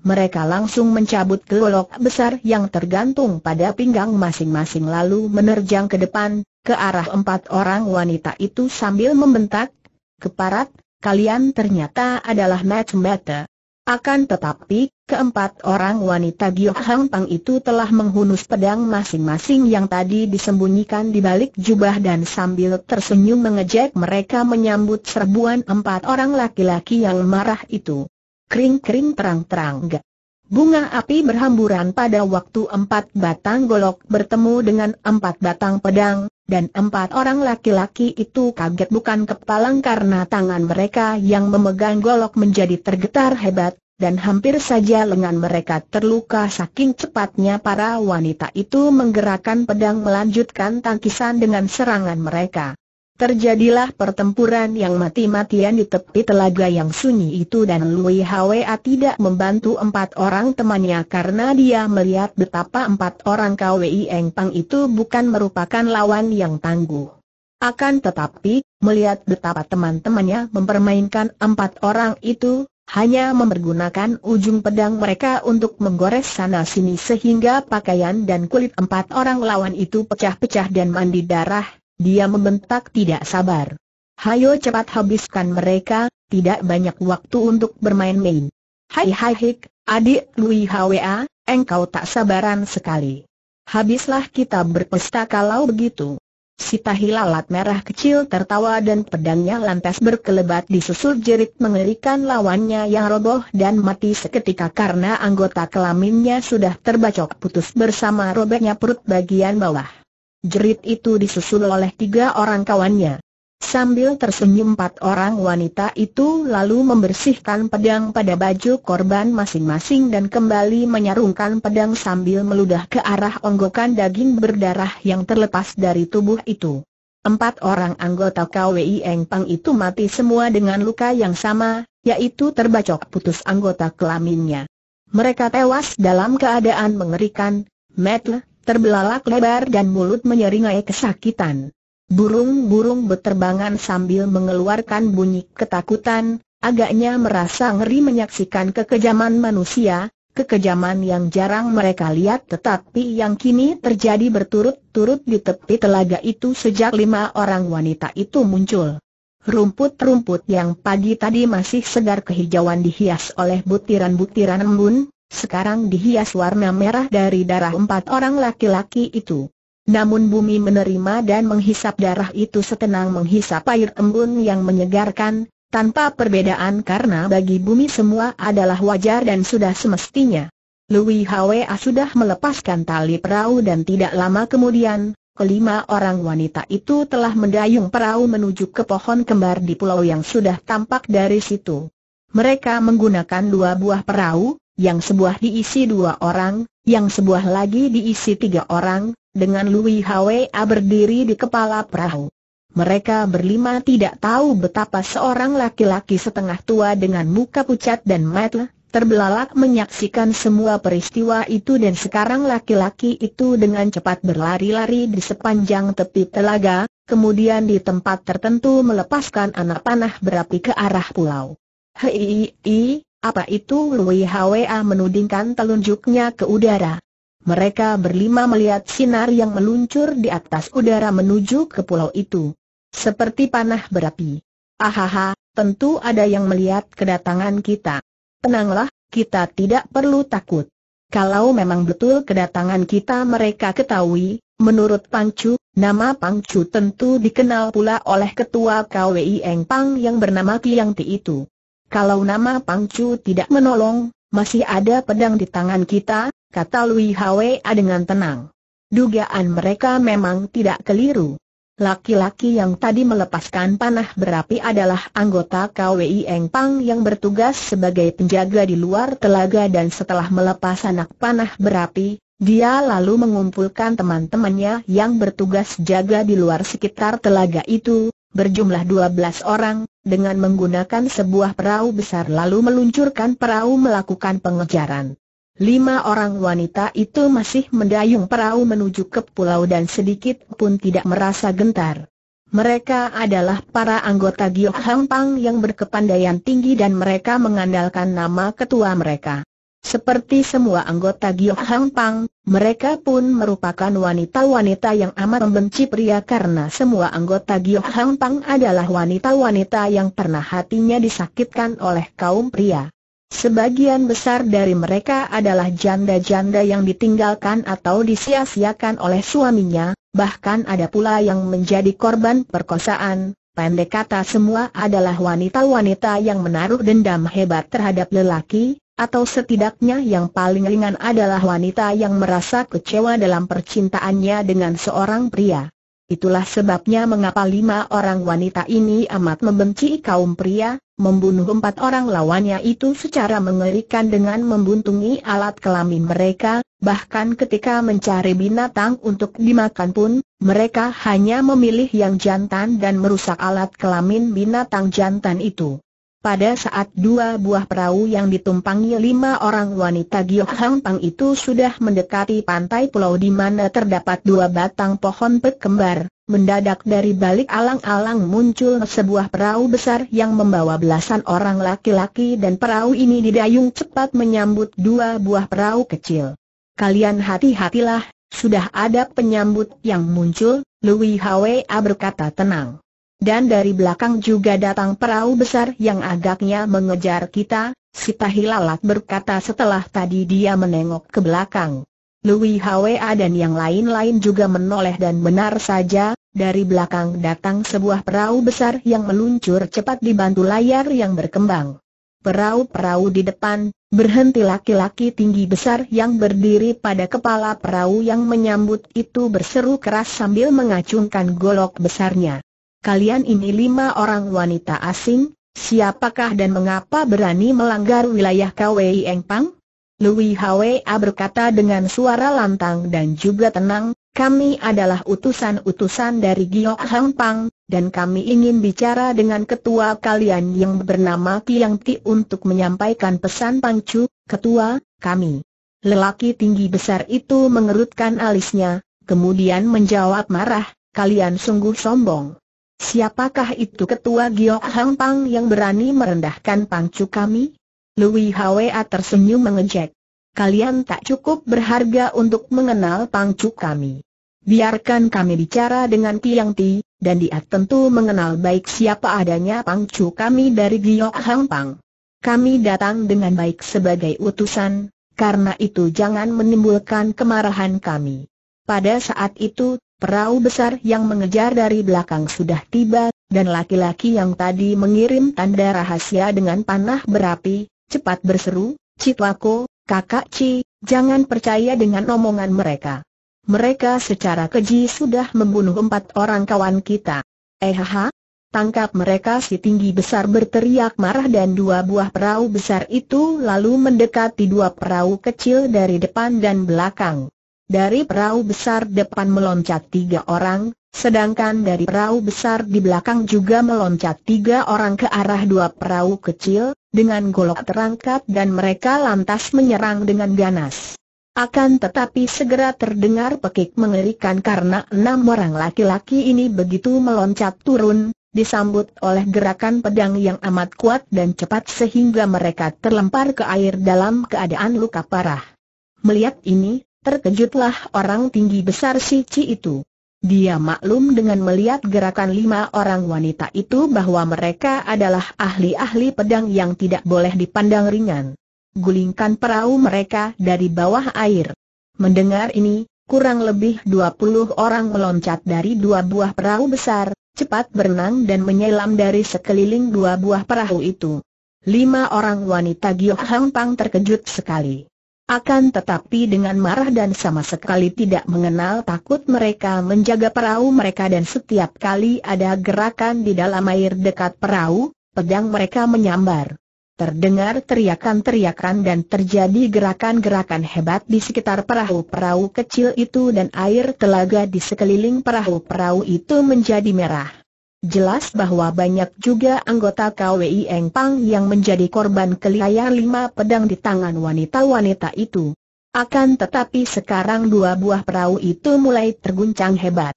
Mereka langsung mencabut golok besar yang tergantung pada pinggang masing-masing lalu menerjang ke depan, ke arah empat orang wanita itu sambil membentak, "Keparat, kalian ternyata adalah mata-mata." Akan tetapi, keempat orang wanita Giok Hang Pang itu telah menghunus pedang masing-masing yang tadi disembunyikan di balik jubah dan sambil tersenyum mengejek mereka menyambut serbuan empat orang laki-laki yang marah itu. Kering-kering terang-terang gak. Bunga api berhamburan pada waktu empat batang golok bertemu dengan empat batang pedang, dan empat orang laki-laki itu kaget bukan kepalang karena tangan mereka yang memegang golok menjadi tergetar hebat, dan hampir saja lengan mereka terluka saking cepatnya para wanita itu menggerakkan pedang melanjutkan tangkisan dengan serangan mereka. Terjadilah pertempuran yang mati-matian di tepi telaga yang sunyi itu dan Lui Hwa tidak membantu empat orang temannya karena dia melihat betapa empat orang KWI Engpang itu bukan merupakan lawan yang tangguh. Akan tetapi, melihat betapa teman-temannya mempermainkan empat orang itu, hanya mempergunakan ujung pedang mereka untuk menggores sana-sini sehingga pakaian dan kulit empat orang lawan itu pecah-pecah dan mandi darah. Dia membentak tidak sabar. "Hayo cepat habiskan mereka, tidak banyak waktu untuk bermain-main." "Hai Hik, adik Lui Hwa, engkau tak sabaran sekali. Habislah kita berpesta kalau begitu." Si tahi lalat merah kecil tertawa dan pedangnya lantas berkelebat disusul jerit mengerikan lawannya yang roboh dan mati seketika karena anggota kelaminnya sudah terbacok putus bersama robeknya perut bagian bawah. Jerit itu disusul oleh tiga orang kawannya. Sambil tersenyum empat orang wanita itu lalu membersihkan pedang pada baju korban masing-masing dan kembali menyarungkan pedang sambil meludah ke arah onggokan daging berdarah yang terlepas dari tubuh itu. Empat orang anggota KWI Engpang itu mati semua dengan luka yang sama, yaitu terbacok putus anggota kelaminnya. Mereka tewas dalam keadaan mengerikan, metel, terbelalak lebar dan mulut menyeringai kesakitan. Burung-burung berterbangan sambil mengeluarkan bunyi ketakutan, agaknya merasa ngeri menyaksikan kekejaman manusia, kekejaman yang jarang mereka lihat tetapi yang kini terjadi berturut-turut di tepi telaga itu sejak lima orang wanita itu muncul. Rumput-rumput yang pagi tadi masih segar kehijauan dihias oleh butiran-butiran embun. Sekarang dihias warna merah dari darah empat orang laki-laki itu. Namun bumi menerima dan menghisap darah itu setenang menghisap air embun yang menyegarkan, tanpa perbedaan karena bagi bumi semua adalah wajar dan sudah semestinya. Lui Hwa sudah melepaskan tali perahu dan tidak lama kemudian, kelima orang wanita itu telah mendayung perahu menuju ke pohon kembar di pulau yang sudah tampak dari situ. Mereka menggunakan dua buah perahu, yang sebuah diisi dua orang, yang sebuah lagi diisi tiga orang, dengan Lui Hwa berdiri di kepala perahu. Mereka berlima tidak tahu betapa seorang laki-laki setengah tua dengan muka pucat dan mata terbelalak menyaksikan semua peristiwa itu dan sekarang laki-laki itu dengan cepat berlari-lari di sepanjang tepi telaga, kemudian di tempat tertentu melepaskan anak panah berapi ke arah pulau. "Hei, apa itu?" Lui Hwa menudingkan telunjuknya ke udara. Mereka berlima melihat sinar yang meluncur di atas udara menuju ke pulau itu. Seperti panah berapi. "Ahaha, tentu ada yang melihat kedatangan kita. Tenanglah, kita tidak perlu takut. Kalau memang betul kedatangan kita mereka ketahui, menurut Pangcu, nama Pangcu tentu dikenal pula oleh ketua KWI Engpang yang bernama Kiang Ti itu. Kalau nama Pangcu tidak menolong, masih ada pedang di tangan kita," kata Lui Hwa dengan tenang. Dugaan mereka memang tidak keliru. Laki-laki yang tadi melepaskan panah berapi adalah anggota KWI Engpang yang bertugas sebagai penjaga di luar telaga dan setelah melepas anak panah berapi, dia lalu mengumpulkan teman-temannya yang bertugas jaga di luar sekitar telaga itu, berjumlah 12 orang, dengan menggunakan sebuah perahu besar lalu meluncurkan perahu melakukan pengejaran. Lima orang wanita itu masih mendayung perahu menuju ke pulau dan sedikit pun tidak merasa gentar. Mereka adalah para anggota Giok Hang Pang yang berkepandaian tinggi dan mereka mengandalkan nama ketua mereka. Seperti semua anggota Giok Hang Pang, mereka pun merupakan wanita-wanita yang amat membenci pria karena semua anggota Giok Hang Pang adalah wanita-wanita yang pernah hatinya disakitkan oleh kaum pria. Sebagian besar dari mereka adalah janda-janda yang ditinggalkan atau disia-siakan oleh suaminya, bahkan ada pula yang menjadi korban perkosaan. Pendek kata, semua adalah wanita-wanita yang menaruh dendam hebat terhadap lelaki, atau setidaknya yang paling ringan adalah wanita yang merasa kecewa dalam percintaannya dengan seorang pria. Itulah sebabnya mengapa 5 orang wanita ini amat membenci kaum pria, membunuh 4 orang lawannya itu secara mengerikan dengan membuntungi alat kelamin mereka, bahkan ketika mencari binatang untuk dimakan pun, mereka hanya memilih yang jantan dan merusak alat kelamin binatang jantan itu. Pada saat 2 buah perahu yang ditumpangi 5 orang wanita Giok Hang Pang itu sudah mendekati pantai pulau di mana terdapat 2 batang pohon berkembar, mendadak dari balik alang-alang muncul sebuah perahu besar yang membawa belasan orang laki-laki dan perahu ini didayung cepat menyambut 2 buah perahu kecil. "Kalian hati-hatilah, sudah ada penyambut yang muncul," Lui Hwa berkata tenang. "Dan dari belakang juga datang perahu besar yang agaknya mengejar kita," si Tahilalat berkata setelah tadi dia menengok ke belakang. Lui Hwa dan yang lain-lain juga menoleh dan benar saja, dari belakang datang sebuah perahu besar yang meluncur cepat dibantu layar yang berkembang. Perahu-perahu di depan, berhenti laki-laki tinggi besar yang berdiri pada kepala perahu yang menyambut itu berseru keras sambil mengacungkan golok besarnya. "Kalian ini 5 orang wanita asing, siapakah dan mengapa berani melanggar wilayah KWI Engpang?" Lui Hwa berkata dengan suara lantang dan juga tenang, "Kami adalah utusan-utusan dari Giok Hang Pang, dan kami ingin bicara dengan ketua kalian yang bernama Kiang Ti untuk menyampaikan pesan Pangcu, ketua kami." Lelaki tinggi besar itu mengerutkan alisnya, kemudian menjawab marah, "Kalian sungguh sombong. Siapakah itu ketua Giok Hang Pang yang berani merendahkan Pangcu kami?" Lui Hwa tersenyum mengejek, "Kalian tak cukup berharga untuk mengenal Pangcu kami. Biarkan kami bicara dengan Kiang Ti, dan dia tentu mengenal baik siapa adanya Pangcu kami dari Giok Hang Pang. Kami datang dengan baik sebagai utusan, karena itu jangan menimbulkan kemarahan kami." Pada saat itu, perahu besar yang mengejar dari belakang sudah tiba, dan laki-laki yang tadi mengirim tanda rahasia dengan panah berapi, cepat berseru, "Citwako, kakak Ci, jangan percaya dengan omongan mereka. Mereka secara keji sudah membunuh 4 orang kawan kita. Ehaha, tangkap mereka!" Si tinggi besar berteriak marah dan 2 buah perahu besar itu lalu mendekati 2 perahu kecil dari depan dan belakang. Dari perahu besar depan meloncat 3 orang, sedangkan dari perahu besar di belakang juga meloncat 3 orang ke arah 2 perahu kecil, dengan golok terangkat dan mereka lantas menyerang dengan ganas. Akan tetapi segera terdengar pekik mengerikan karena 6 orang laki-laki ini begitu meloncat turun, disambut oleh gerakan pedang yang amat kuat dan cepat sehingga mereka terlempar ke air dalam keadaan luka parah. Melihat ini, terkejutlah orang tinggi besar si Ci itu. Dia maklum dengan melihat gerakan 5 orang wanita itu bahwa mereka adalah ahli-ahli pedang yang tidak boleh dipandang ringan. Gulingkan perahu mereka dari bawah air. Mendengar ini, kurang lebih 20 orang meloncat dari 2 buah perahu besar, cepat berenang dan menyelam dari sekeliling 2 buah perahu itu. 5 orang wanita Giok Hang Pang terkejut sekali. Akan tetapi dengan marah dan sama sekali tidak mengenal takut mereka menjaga perahu mereka dan setiap kali ada gerakan di dalam air dekat perahu, pedang mereka menyambar. Terdengar teriakan-teriakan dan terjadi gerakan-gerakan hebat di sekitar perahu-perahu kecil itu dan air telaga di sekeliling perahu-perahu itu menjadi merah. Jelas bahwa banyak juga anggota KWI Engpang yang menjadi korban kelayar 5 pedang di tangan wanita-wanita itu. Akan tetapi sekarang 2 buah perahu itu mulai terguncang hebat.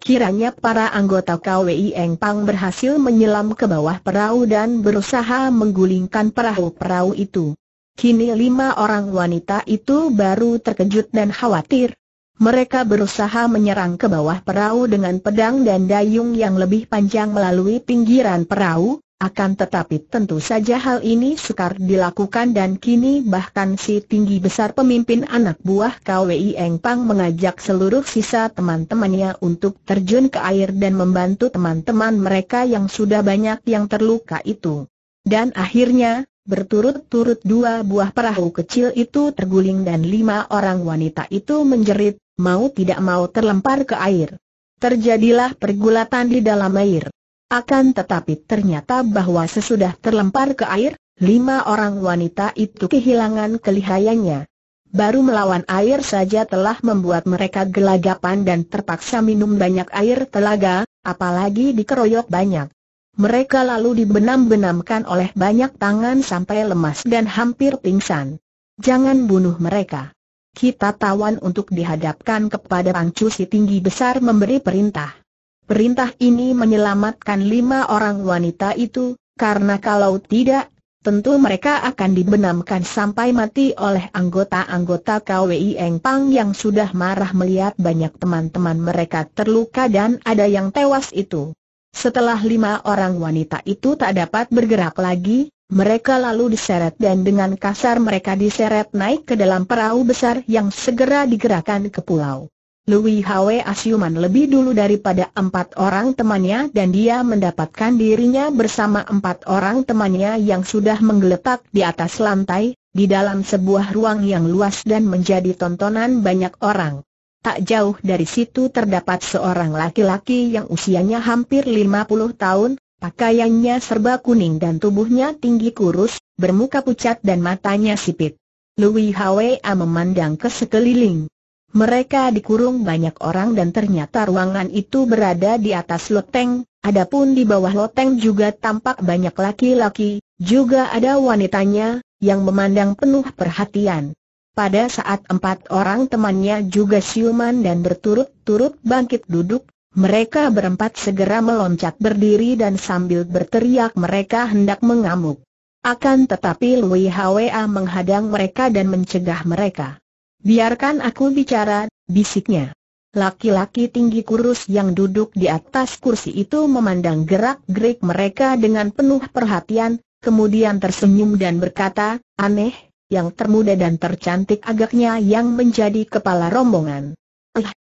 Kiranya para anggota KWI Engpang berhasil menyelam ke bawah perahu dan berusaha menggulingkan perahu-perahu itu. Kini 5 orang wanita itu baru terkejut dan khawatir. Mereka berusaha menyerang ke bawah perahu dengan pedang dan dayung yang lebih panjang melalui pinggiran perahu. Akan tetapi tentu saja hal ini sukar dilakukan dan kini bahkan si tinggi besar pemimpin anak buah KWI Engpang mengajak seluruh sisa teman-temannya untuk terjun ke air dan membantu teman-teman mereka yang sudah banyak yang terluka itu. Dan akhirnya, berturut-turut 2 buah perahu kecil itu terguling dan 5 orang wanita itu menjerit, mau tidak mau terlempar ke air. Terjadilah pergulatan di dalam air. Akan tetapi ternyata bahwa sesudah terlempar ke air, 5 orang wanita itu kehilangan kelihayannya. Baru melawan air saja telah membuat mereka gelagapan dan terpaksa minum banyak air telaga, apalagi dikeroyok banyak. Mereka lalu dibenam-benamkan oleh banyak tangan sampai lemas dan hampir pingsan. Jangan bunuh mereka. Kita tawan untuk dihadapkan kepada Pangcu. Si tinggi besar memberi perintah. Perintah ini menyelamatkan 5 orang wanita itu, karena kalau tidak, tentu mereka akan dibenamkan sampai mati oleh anggota-anggota KWI Engpang yang sudah marah melihat banyak teman-teman mereka terluka dan ada yang tewas itu. Setelah 5 orang wanita itu tak dapat bergerak lagi, mereka lalu diseret dan dengan kasar mereka diseret naik ke dalam perahu besar yang segera digerakkan ke pulau. Lui Hwa siuman lebih dulu daripada 4 orang temannya dan dia mendapatkan dirinya bersama 4 orang temannya yang sudah menggeletak di atas lantai, di dalam sebuah ruang yang luas dan menjadi tontonan banyak orang. Tak jauh dari situ terdapat seorang laki-laki yang usianya hampir 50 tahun, pakaiannya serba kuning dan tubuhnya tinggi kurus, bermuka pucat dan matanya sipit. Lui Hwa memandang ke sekeliling. Mereka dikurung banyak orang dan ternyata ruangan itu berada di atas loteng, adapun di bawah loteng juga tampak banyak laki-laki, juga ada wanitanya, yang memandang penuh perhatian. Pada saat 4 orang temannya juga siuman dan berturut-turut bangkit duduk, mereka berempat segera meloncat berdiri dan sambil berteriak mereka hendak mengamuk. Akan tetapi Lui Hwa menghadang mereka dan mencegah mereka. "Biarkan aku bicara," bisiknya. Laki-laki tinggi kurus yang duduk di atas kursi itu memandang gerak-gerik mereka dengan penuh perhatian, kemudian tersenyum dan berkata, "Aneh, yang termuda dan tercantik agaknya yang menjadi kepala rombongan.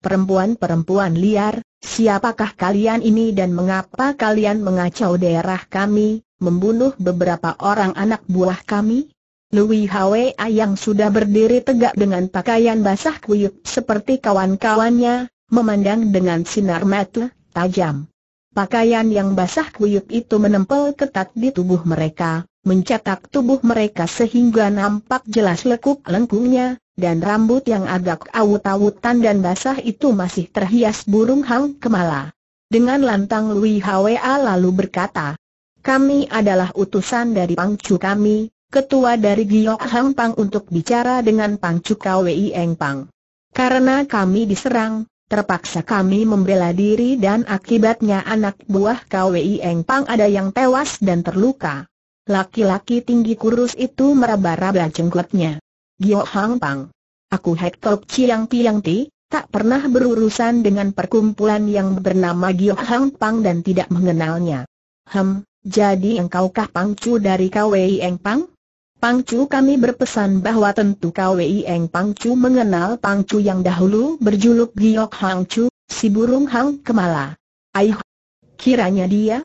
Perempuan-perempuan liar, siapakah kalian ini dan mengapa kalian mengacau daerah kami, membunuh beberapa orang anak buah kami?" Lui Hwa yang sudah berdiri tegak dengan pakaian basah kuyup seperti kawan-kawannya, memandang dengan sinar mata tajam. Pakaian yang basah kuyup itu menempel ketat di tubuh mereka, mencetak tubuh mereka sehingga nampak jelas lekuk-lengkungnya, dan rambut yang agak awut-awutan dan basah itu masih terhias burung hang kemala. Dengan lantang Lui Hwa lalu berkata, "Kami adalah utusan dari Pangcu kami, ketua dari Giok Hang Pang untuk bicara dengan Pangcu KWI Engpang. Karena kami diserang, terpaksa kami membela diri dan akibatnya anak buah KWI Engpang ada yang tewas dan terluka." Laki-laki tinggi kurus itu meraba-raba jenggotnya. "Giok Hang Pang, aku Hek Tok Chiang Ti, tak pernah berurusan dengan perkumpulan yang bernama Giok Hang Pang dan tidak mengenalnya." "Jadi engkaukah Pangcu dari KWI Engpang?" "Pangcu kami berpesan bahwa tentu KWI Engpang Pangcu mengenal Pangcu yang dahulu berjuluk Giok Hang Chu, si burung hang kemala." "Aih, kiranya dia?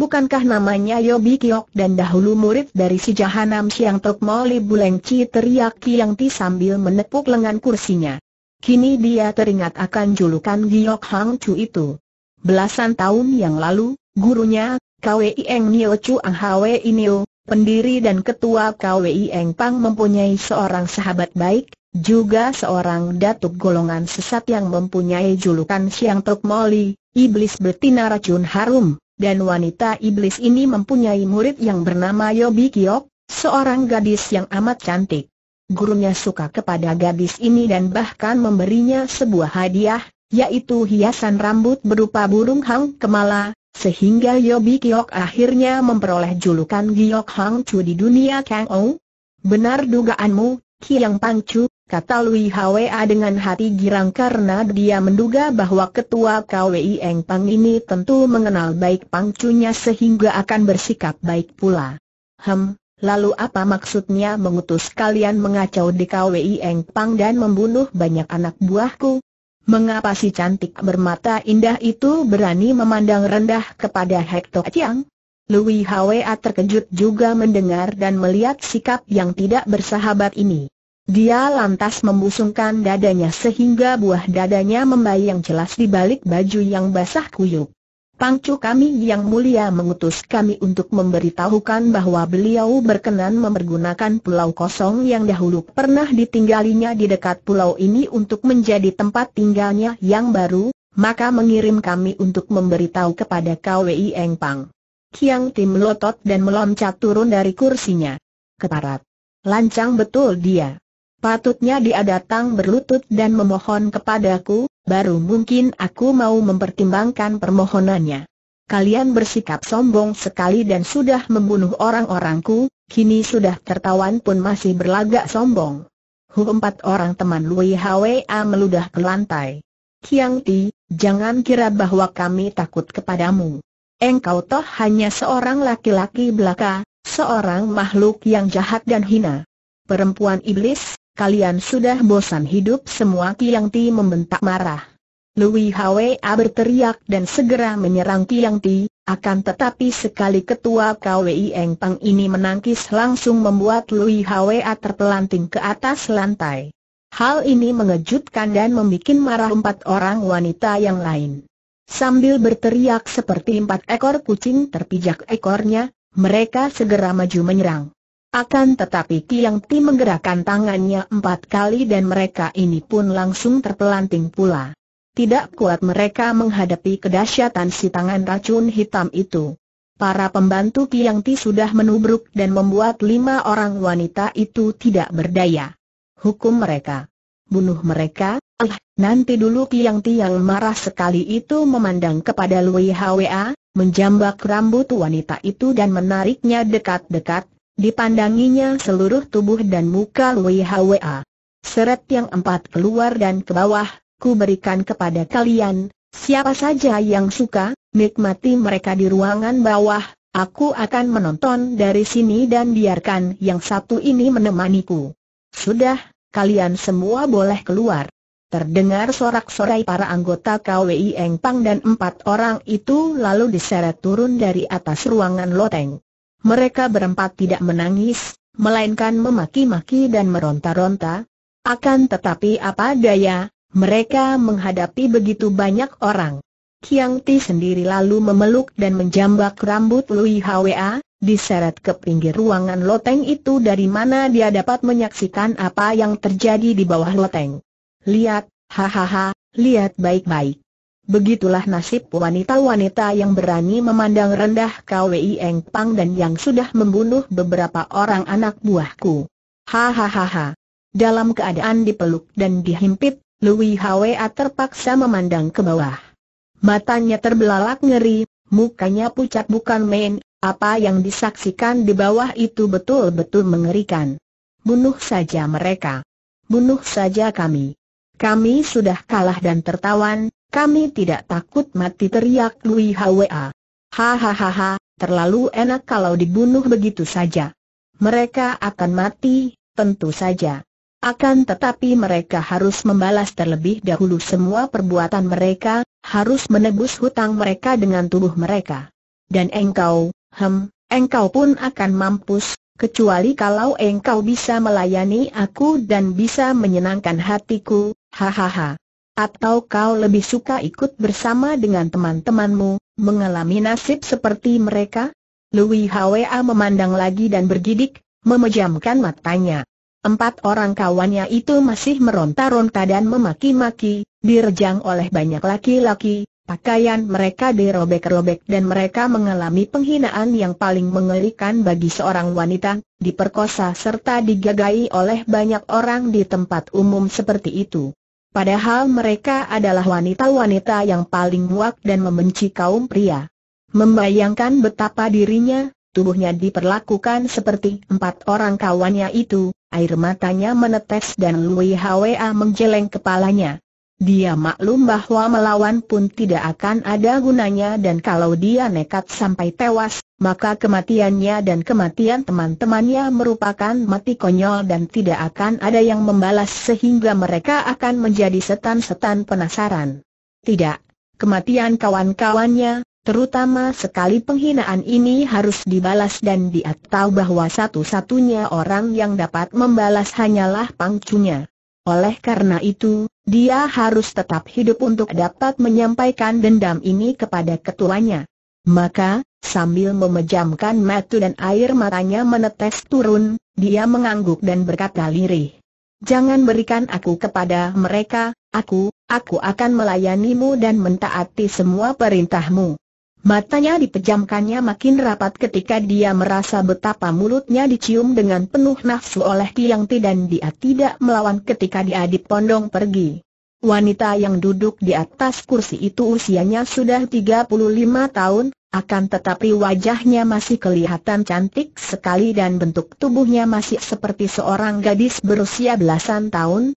Bukankah namanya Yobi Kyok dan dahulu murid dari si jahanam Siang Tok Moli Buleng Chi?" teriak Kiang Ti sambil menepuk lengan kursinya. Kini dia teringat akan julukan Giok Hang Chu itu. Belasan tahun yang lalu, gurunya, KWI Eng Miochu Ang Hwe Inio, pendiri dan ketua KWI Engpang, mempunyai seorang sahabat baik, juga seorang datuk golongan sesat yang mempunyai julukan Siang Tok Moli, iblis betina racun harum, dan wanita iblis ini mempunyai murid yang bernama Yobi Kyok, seorang gadis yang amat cantik. Gurunya suka kepada gadis ini dan bahkan memberinya sebuah hadiah, yaitu hiasan rambut berupa burung hang kemala, sehingga Yobi Kyok akhirnya memperoleh julukan Giok Hang Chu di dunia Kang O. Benar dugaanmu, Kiang Pangcu, kata Lui Hwa dengan hati girang karena dia menduga bahwa ketua KWI Engpang ini tentu mengenal baik Pangcunya sehingga akan bersikap baik pula. Lalu apa maksudnya mengutus kalian mengacau di KWI Engpang dan membunuh banyak anak buahku? Mengapa si cantik bermata indah itu berani memandang rendah kepada Hek Tok Chiang? Lui Hwa terkejut juga mendengar dan melihat sikap yang tidak bersahabat ini. Dia lantas membusungkan dadanya sehingga buah dadanya membayang jelas di balik baju yang basah kuyup. Pangcu kami yang mulia mengutus kami untuk memberitahukan bahwa beliau berkenan mempergunakan pulau kosong yang dahulu pernah ditinggalinya di dekat pulau ini untuk menjadi tempat tinggalnya yang baru, maka mengirim kami untuk memberitahu kepada KWI Engpang. Kiang Ti melotot dan meloncat turun dari kursinya. Keparat. Lancang betul dia. Patutnya dia datang berlutut dan memohon kepadaku, baru mungkin aku mau mempertimbangkan permohonannya. Kalian bersikap sombong sekali dan sudah membunuh orang-orangku, kini sudah tertawan pun masih berlagak sombong. Empat orang teman Lui Hwa meludah ke lantai. Kiang Ti, jangan kira bahwa kami takut kepadamu. Engkau toh hanya seorang laki-laki belaka, seorang makhluk yang jahat dan hina. Perempuan iblis, kalian sudah bosan hidup semua, Kiang Ti membentak marah. Lui Hwa berteriak dan segera menyerang Kiang Ti, akan tetapi sekali ketua KWI Engpang ini menangkis langsung membuat Lui Hwa terpelanting ke atas lantai. Hal ini mengejutkan dan membuat marah empat orang wanita yang lain. Sambil berteriak seperti empat ekor kucing terpijak ekornya, mereka segera maju menyerang. Akan tetapi Kiang Ti menggerakkan tangannya 4 kali dan mereka ini pun langsung terpelanting pula. Tidak kuat mereka menghadapi kedahsyatan si tangan racun hitam itu. Para pembantu Kiang Ti sudah menubruk dan membuat 5 orang wanita itu tidak berdaya. Hukum mereka. Bunuh mereka. Nanti dulu. Kiang Ti yang marah sekali itu memandang kepada Lui Hwa, menjambak rambut wanita itu dan menariknya dekat-dekat, dipandanginya seluruh tubuh dan muka Lui Hwa. Seret yang 4 keluar dan ke bawah, ku berikan kepada kalian, siapa saja yang suka, nikmati mereka di ruangan bawah, aku akan menonton dari sini dan biarkan yang satu ini menemaniku. Sudah, kalian semua boleh keluar. Terdengar sorak-sorai para anggota KWI Engpang dan 4 orang itu lalu diseret turun dari atas ruangan loteng. Mereka berempat tidak menangis, melainkan memaki-maki dan meronta-ronta. Akan tetapi apa daya, mereka menghadapi begitu banyak orang. Kiang Ti sendiri lalu memeluk dan menjambak rambut Lui Hwa, diseret ke pinggir ruangan loteng itu dari mana dia dapat menyaksikan apa yang terjadi di bawah loteng. Lihat, hahaha, lihat baik-baik. Begitulah nasib wanita-wanita yang berani memandang rendah KWI Engpang dan yang sudah membunuh beberapa orang anak buahku. Hahaha. Dalam keadaan dipeluk dan dihimpit, Lui Hwa terpaksa memandang ke bawah. Matanya terbelalak ngeri, mukanya pucat bukan main. Apa yang disaksikan di bawah itu betul-betul mengerikan. Bunuh saja mereka. Bunuh saja kami. Kami sudah kalah dan tertawan, kami tidak takut mati, teriak Lui Hwa. Hahaha, terlalu enak kalau dibunuh begitu saja. Mereka akan mati, tentu saja. Akan tetapi mereka harus membalas terlebih dahulu semua perbuatan mereka, harus menebus hutang mereka dengan tubuh mereka. Dan engkau, engkau pun akan mampus. Kecuali kalau engkau bisa melayani aku dan bisa menyenangkan hatiku, hahaha. Atau kau lebih suka ikut bersama dengan teman-temanmu, mengalami nasib seperti mereka? Lui Hwa memandang lagi dan bergidik, memejamkan matanya. 4 orang kawannya itu masih meronta-ronta dan memaki-maki, direjang oleh banyak laki-laki. Pakaian mereka dirobek-robek dan mereka mengalami penghinaan yang paling mengerikan bagi seorang wanita, diperkosa serta digagai oleh banyak orang di tempat umum seperti itu. Padahal mereka adalah wanita-wanita yang paling muak dan membenci kaum pria. Membayangkan betapa dirinya, tubuhnya diperlakukan seperti empat orang kawannya itu, air matanya menetes dan Lui Hwa menggeleng kepalanya. Dia maklum bahwa melawan pun tidak akan ada gunanya dan kalau dia nekat sampai tewas, maka kematiannya dan kematian teman-temannya merupakan mati konyol dan tidak akan ada yang membalas sehingga mereka akan menjadi setan-setan penasaran. Tidak, kematian kawan-kawannya, terutama sekali penghinaan ini harus dibalas dan dia tahu bahwa satu-satunya orang yang dapat membalas hanyalah pangcunya. Oleh karena itu, dia harus tetap hidup untuk dapat menyampaikan dendam ini kepada ketuanya. Maka, sambil memejamkan mata dan air matanya menetes turun, dia mengangguk dan berkata lirih, "Jangan berikan aku kepada mereka, Aku akan melayanimu dan mentaati semua perintahmu." Matanya dipejamkannya makin rapat ketika dia merasa betapa mulutnya dicium dengan penuh nafsu oleh Kiang Ti dan dia tidak melawan ketika dia dipondong pergi. Wanita yang duduk di atas kursi itu usianya sudah 35 tahun, akan tetapi wajahnya masih kelihatan cantik sekali dan bentuk tubuhnya masih seperti seorang gadis berusia belasan tahun.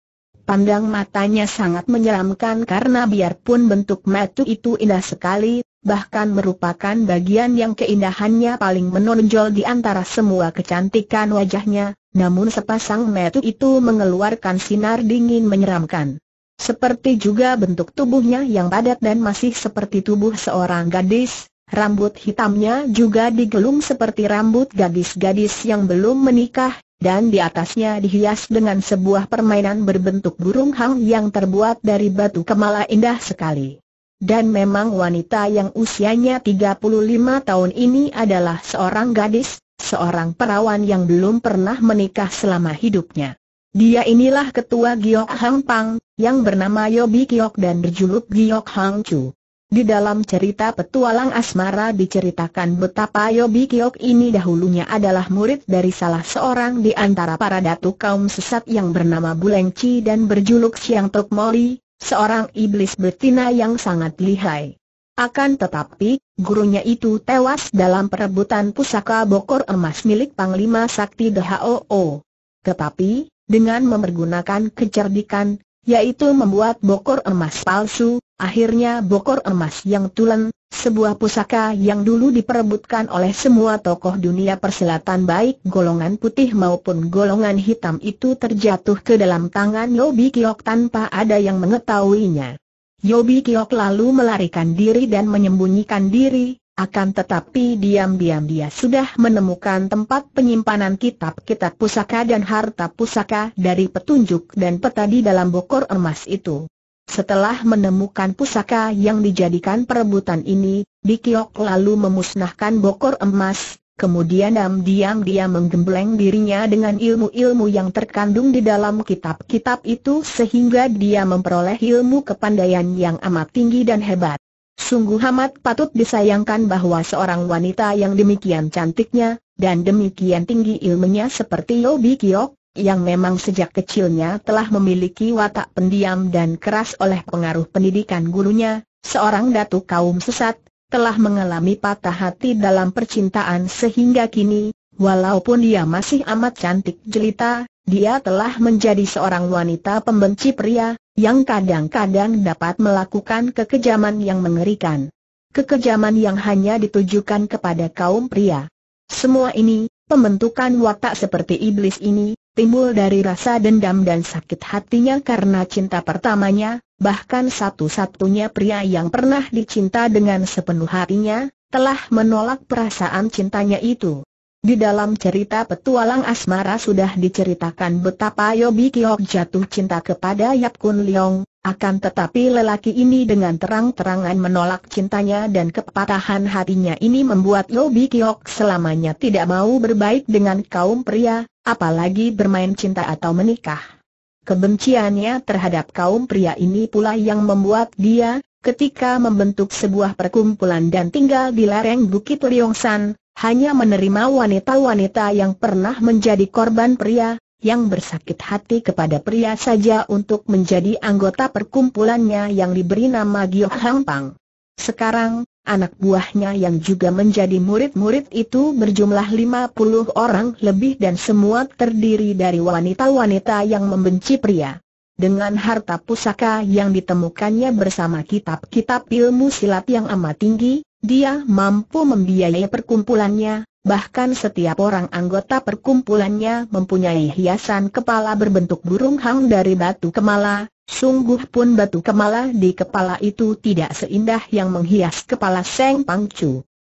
Pandang matanya sangat menyeramkan karena biarpun bentuk mata itu indah sekali, bahkan merupakan bagian yang keindahannya paling menonjol di antara semua kecantikan wajahnya, namun sepasang mata itu mengeluarkan sinar dingin menyeramkan. Seperti juga bentuk tubuhnya yang padat dan masih seperti tubuh seorang gadis, rambut hitamnya juga digelung seperti rambut gadis-gadis yang belum menikah. Dan di atasnya dihias dengan sebuah permainan berbentuk burung hang yang terbuat dari batu kemala indah sekali. Dan memang wanita yang usianya 35 tahun ini adalah seorang gadis, seorang perawan yang belum pernah menikah selama hidupnya. Dia inilah ketua Giok Hang Pang, yang bernama Yobi Kyok dan berjuluk Giok Hang Chu. Di dalam cerita Petualang Asmara diceritakan betapa Yobi Kyok ini dahulunya adalah murid dari salah seorang di antara para datu kaum sesat yang bernama Buleng Chi dan berjuluk Siang Tok Moli, seorang iblis betina yang sangat lihai. Akan tetapi, gurunya itu tewas dalam perebutan pusaka bokor emas milik Panglima Sakti DHOO. Tetapi, dengan mempergunakan kecerdikan, yaitu membuat bokor emas palsu, akhirnya bokor emas yang tulen, sebuah pusaka yang dulu diperebutkan oleh semua tokoh dunia persilatan baik golongan putih maupun golongan hitam itu terjatuh ke dalam tangan Yobi Kyok tanpa ada yang mengetahuinya. Yobi Kyok lalu melarikan diri dan menyembunyikan diri, akan tetapi diam-diam dia sudah menemukan tempat penyimpanan kitab-kitab pusaka dan harta pusaka dari petunjuk dan peta di dalam bokor emas itu. Setelah menemukan pusaka yang dijadikan perebutan ini, Kyok lalu memusnahkan bokor emas, kemudian diam-diam dia menggembleng dirinya dengan ilmu-ilmu yang terkandung di dalam kitab-kitab itu sehingga dia memperoleh ilmu kepandaian yang amat tinggi dan hebat. Sungguh amat patut disayangkan bahwa seorang wanita yang demikian cantiknya, dan demikian tinggi ilmunya seperti Yobi Kyok, yang memang sejak kecilnya telah memiliki watak pendiam dan keras oleh pengaruh pendidikan gurunya, seorang datu kaum sesat, telah mengalami patah hati dalam percintaan sehingga kini, walaupun dia masih amat cantik jelita, dia telah menjadi seorang wanita pembenci pria, yang kadang-kadang dapat melakukan kekejaman yang mengerikan. Kekejaman yang hanya ditujukan kepada kaum pria. Semua ini, pembentukan watak seperti iblis ini, timbul dari rasa dendam dan sakit hatinya karena cinta pertamanya, bahkan satu-satunya pria yang pernah dicinta dengan sepenuh hatinya, telah menolak perasaan cintanya itu. Di dalam cerita Petualang Asmara sudah diceritakan betapa Yobi Kyok jatuh cinta kepada Yap Kun Liong, akan tetapi lelaki ini dengan terang-terangan menolak cintanya dan kepatahan hatinya ini membuat Yobi Kyok selamanya tidak mau berbaik dengan kaum pria, apalagi bermain cinta atau menikah. Kebenciannya terhadap kaum pria ini pula yang membuat dia, ketika membentuk sebuah perkumpulan dan tinggal di lereng Bukit Tiong San, hanya menerima wanita-wanita yang pernah menjadi korban pria, yang bersakit hati kepada pria saja untuk menjadi anggota perkumpulannya yang diberi nama Giong Hang Pang. Sekarang, anak buahnya yang juga menjadi murid-murid itu berjumlah 50 orang lebih dan semua terdiri dari wanita-wanita yang membenci pria. Dengan harta pusaka yang ditemukannya bersama kitab-kitab ilmu silat yang amat tinggi, dia mampu membiayai perkumpulannya, bahkan setiap orang anggota perkumpulannya mempunyai hiasan kepala berbentuk burung hang dari batu kemala. Sungguh pun batu kemala di kepala itu tidak seindah yang menghias kepala Seng Pangcu.